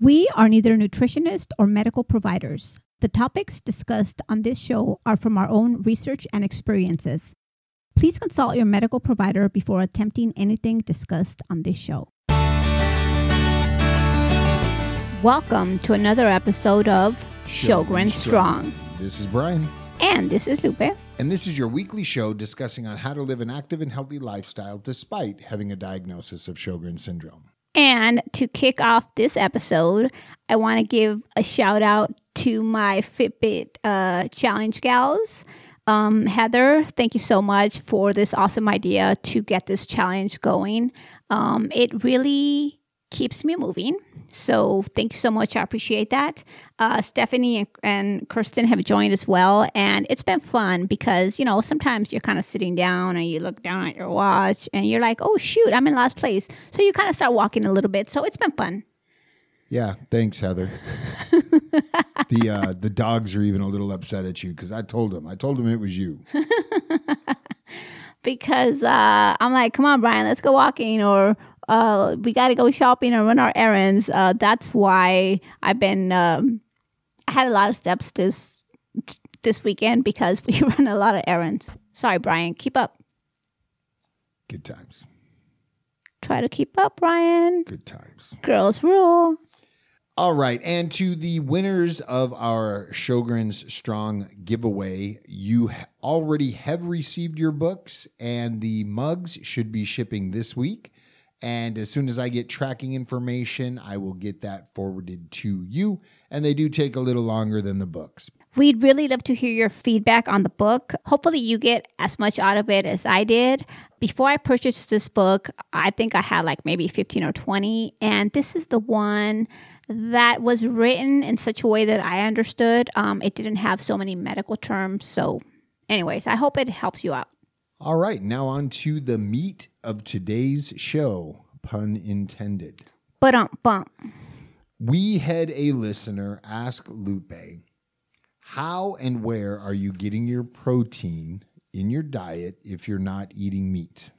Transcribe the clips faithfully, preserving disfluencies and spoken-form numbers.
We are neither nutritionists or medical providers. The topics discussed on this show are from our own research and experiences. Please consult your medical provider before attempting anything discussed on this show. Welcome to another episode of Sjogren's Strong. This is Brian. And this is Lupe. And this is your weekly show discussing on how to live an active and healthy lifestyle despite having a diagnosis of Sjogren's syndrome. And to kick off this episode, I want to give a shout out to my Fitbit uh, challenge gals. Um, Heather, thank you so much for this awesome idea to get this challenge going. Um, it really keeps me moving. So thank you so much. I appreciate that. Uh, Stephanie and, and Kirsten have joined as well. And it's been fun because, you know, sometimes you're kind of sitting down and you look down at your watch and you're like, oh, shoot, I'm in last place. So you kind of start walking a little bit. So it's been fun. Yeah, thanks, Heather. the uh, the dogs are even a little upset at you because I told them. I told them it was you. Because uh, I'm like, come on, Brian, let's go walking, or uh, we got to go shopping or run our errands. Uh, that's why I've been. Um, I had a lot of steps this this weekend because we run a lot of errands. Sorry, Brian, keep up. Good times. Try to keep up, Brian. Good times. Girls rule. All right, and to the winners of our Sjogren's Strong giveaway, you already have received your books, and the mugs should be shipping this week. And as soon as I get tracking information, I will get that forwarded to you. And they do take a little longer than the books. We'd really love to hear your feedback on the book. Hopefully you get as much out of it as I did. Before I purchased this book, I think I had like maybe fifteen or twenty. And this is the one that was written in such a way that I understood. Um, it didn't have so many medical terms. So anyways, I hope it helps you out. All right, now on to the meat of today's show, pun intended. Ba-dump, bump. We had a listener ask Lupe, how and where are you getting your protein in your diet if you're not eating meat?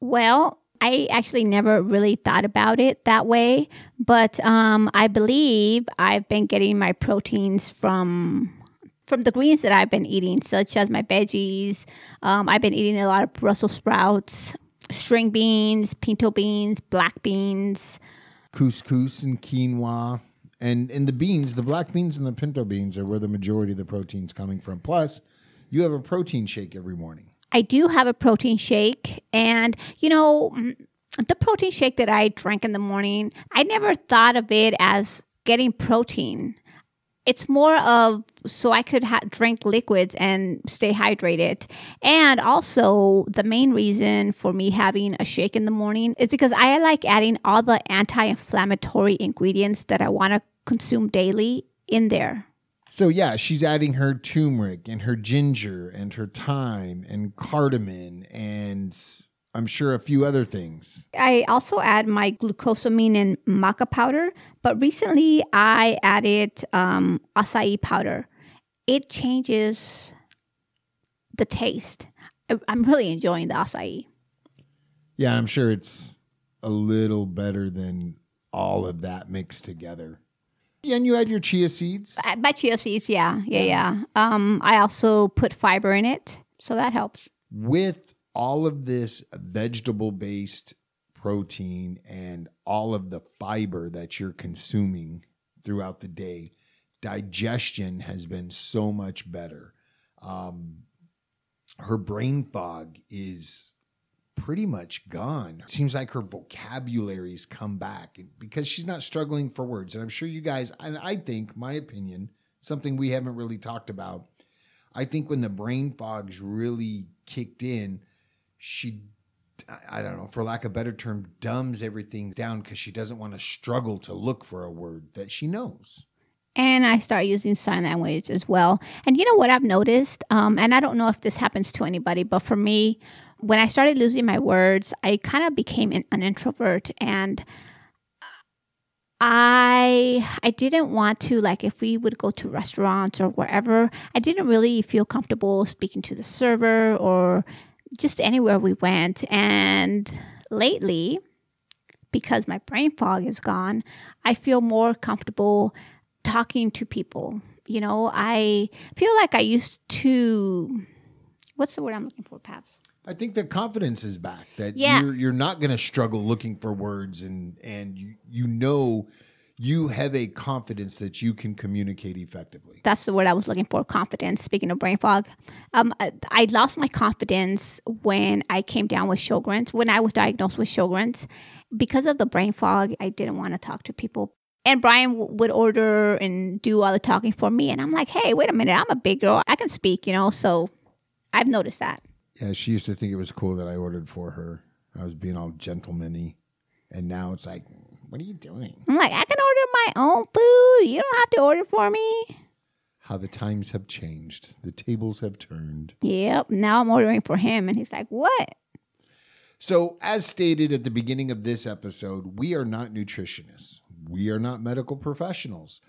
Well, I actually never really thought about it that way, but um, I believe I've been getting my proteins from... from the greens that I've been eating, such as my veggies. Um, I've been eating a lot of Brussels sprouts, string beans, pinto beans, black beans. Couscous and quinoa. And, and the beans, the black beans and the pinto beans are where the majority of the protein's coming from. Plus, you have a protein shake every morning. I do have a protein shake. And, you know, the protein shake that I drank in the morning, I never thought of it as getting protein. It's more of so I could ha drink liquids and stay hydrated. And also, the main reason for me having a shake in the morning is because I like adding all the anti-inflammatory ingredients that I want to consume daily in there. So yeah, she's adding her turmeric and her ginger and her thyme and cardamom and I'm sure a few other things. I also add my glucosamine and maca powder, but recently I added um, acai powder. It changes the taste. I, I'm really enjoying the acai. Yeah, I'm sure it's a little better than all of that mixed together. Yeah, and you add your chia seeds? My chia seeds, yeah, yeah, yeah. Um, I also put fiber in it, so that helps. With all of this vegetable-based protein and all of the fiber that you're consuming throughout the day, digestion has been so much better. Um, her brain fog is pretty much gone. It seems like her vocabulary's come back because she's not struggling for words. And I'm sure you guys, and I think, my opinion, something we haven't really talked about, I think when the brain fog's really kicked in, she, I don't know, for lack of a better term, dumbs everything down because she doesn't want to struggle to look for a word that she knows. And I start using sign language as well. And you know what I've noticed? Um, and I don't know if this happens to anybody, but for me, when I started losing my words, I kind of became an, an introvert. And I I didn't want to, like, if we would go to restaurants or wherever, I didn't really feel comfortable speaking to the server or just anywhere we went. And lately, because my brain fog is gone, I feel more comfortable talking to people. You know, I feel like I used to, what's the word I'm looking for, Paps? I think the confidence is back, that yeah. you're, you're not going to struggle looking for words, and, and you, you know you have a confidence that you can communicate effectively. That's the word I was looking for, confidence. Speaking of brain fog, um, I, I lost my confidence when I came down with Sjogren's, when I was diagnosed with Sjogren's. Because of the brain fog, I didn't want to talk to people. And Brian w would order and do all the talking for me. And I'm like, hey, wait a minute, I'm a big girl. I can speak, you know, so I've noticed that. Yeah, she used to think it was cool that I ordered for her. I was being all gentleman-y. And now it's like, what are you doing? I'm like, I can order my own food. You don't have to order for me. How the times have changed. The tables have turned. Yep. Now I'm ordering for him. And he's like, what? So as stated at the beginning of this episode, we are not nutritionists. We are not medical professionals.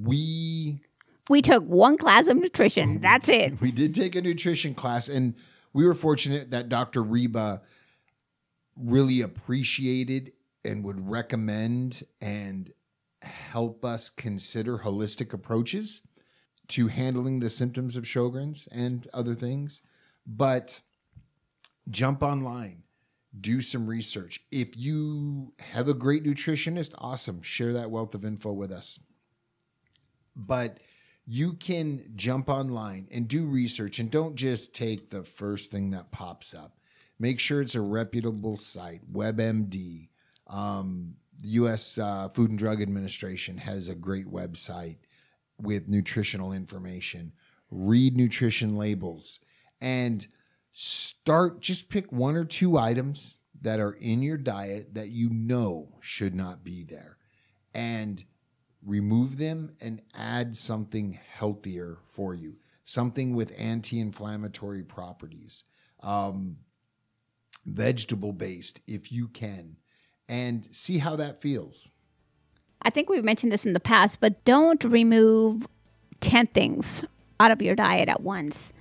We... We took one class of nutrition. That's it. We did take a nutrition class, and we were fortunate that Doctor Reba really appreciated and would recommend and help us consider holistic approaches to handling the symptoms of Sjogren's and other things. But jump online. Do some research. If you have a great nutritionist, awesome. Share that wealth of info with us. But... you can jump online and do research, and don't just take the first thing that pops up. Make sure it's a reputable site. WebMD, um, the U S Uh, Food and Drug Administration has a great website with nutritional information. Read nutrition labels and start, just pick one or two items that are in your diet that you know should not be there, and remove them and add something healthier for you, something with anti-inflammatory properties, um, vegetable-based if you can, and see how that feels. I think we've mentioned this in the past, but don't remove ten things out of your diet at once.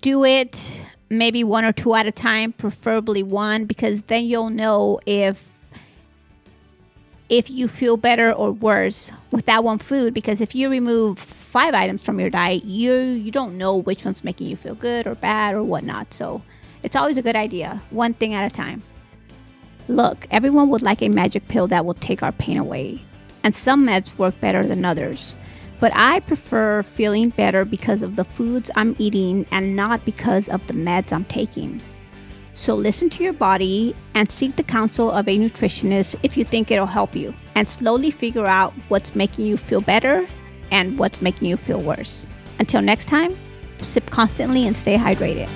Do it maybe one or two at a time, preferably one, because then you'll know if if you feel better or worse with that one food. Because if you remove five items from your diet, you you don't know which one's making you feel good or bad or whatnot. So it's always a good idea, one thing at a time. Look, everyone would like a magic pill that will take our pain away, and some meds work better than others. But I prefer feeling better because of the foods I'm eating and not because of the meds I'm taking. So listen to your body and seek the counsel of a nutritionist if you think it'll help you, and slowly figure out what's making you feel better and what's making you feel worse. Until next time, sip constantly and stay hydrated.